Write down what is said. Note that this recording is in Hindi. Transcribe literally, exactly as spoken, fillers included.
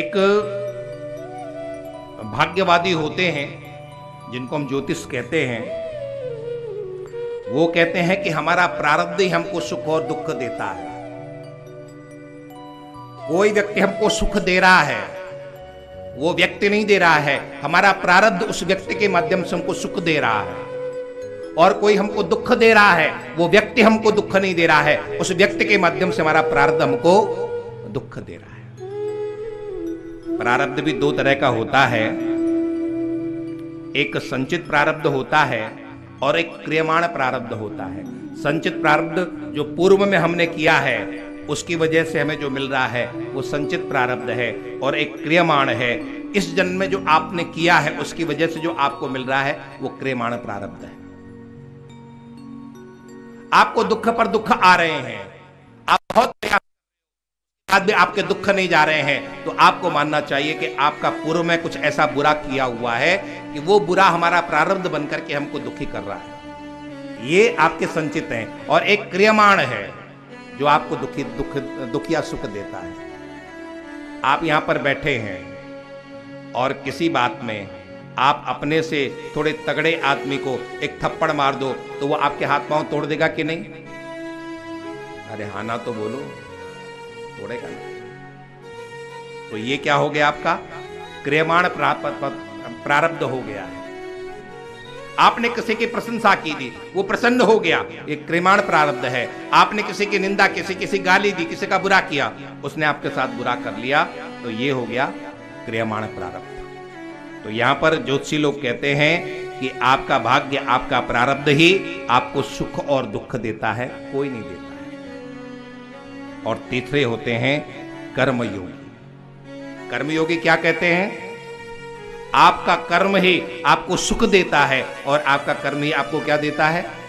एक भाग्यवादी होते हैं जिनको हम ज्योतिष कहते हैं, वो कहते हैं कि हमारा प्रारब्ध ही हमको सुख और दुख देता है। कोई व्यक्ति हमको सुख दे रहा है, वो व्यक्ति नहीं दे रहा है, हमारा प्रारब्ध उस व्यक्ति के माध्यम से हमको सुख दे रहा है। और कोई हमको दुख दे रहा है, वो व्यक्ति हमको दुख नहीं दे रहा है, उस व्यक्ति के माध्यम से हमारा प्रारब्ध हमको दुख दे रहा है। प्रारब्ध भी दो तरह का होता है, एक संचित प्रारब्ध होता है और एक क्रियमाण प्रारब्ध होता है। संचित प्रारब्ध जो पूर्व में हमने किया है उसकी वजह से हमें जो मिल रहा है वो संचित प्रारब्ध है, और एक क्रियमाण है, इस जन्म में जो आपने किया है उसकी वजह से जो आपको मिल रहा है वो क्रियमाण प्रारब्ध है। आपको दुख पर दुख आ रहे हैं, आप बहुत भी आपके दुख नहीं जा रहे हैं, तो आपको मानना चाहिए कि आपका पूर्व में कुछ ऐसा बुरा किया हुआ है कि वो बुरा हमारा प्रारब्ध बनकर के हमको दुखी कर रहा है। ये आपके संचित हैं, और एक क्रियमाण है जो आपको दुखी दुख दुखिया सुख देता है। आप यहां पर बैठे हैं और किसी बात में आप अपने से थोड़े तगड़े आदमी को एक थप्पड़ मार दो तो वो आपके हाथ पांव तोड़ देगा कि नहीं? अरे हाँ ना तो बोलो, तोड़ेगा नहीं। तो ये क्या हो गया? आपका क्रियमाण प्रारब्ध हो गया है। आपने किसी की प्रशंसा की थी, वो प्रसन्न हो गया, ये क्रियमाण प्रारब्ध है। आपने किसी की निंदा, किसी किसी गाली दी, किसी का बुरा किया, उसने आपके साथ बुरा कर लिया, तो ये हो गया क्रियमाण प्रारब्ध। तो यहाँ पर ज्योतिषी लोग कहते हैं कि आपका भाग्य, आपका प्रारब्ध ही आपको सुख और दुख देता है, कोई नहीं देता है। और तीसरे होते हैं कर्मयोगी। कर्मयोगी क्या कहते हैं? आपका कर्म ही आपको सुख देता है और आपका कर्म ही आपको क्या देता है?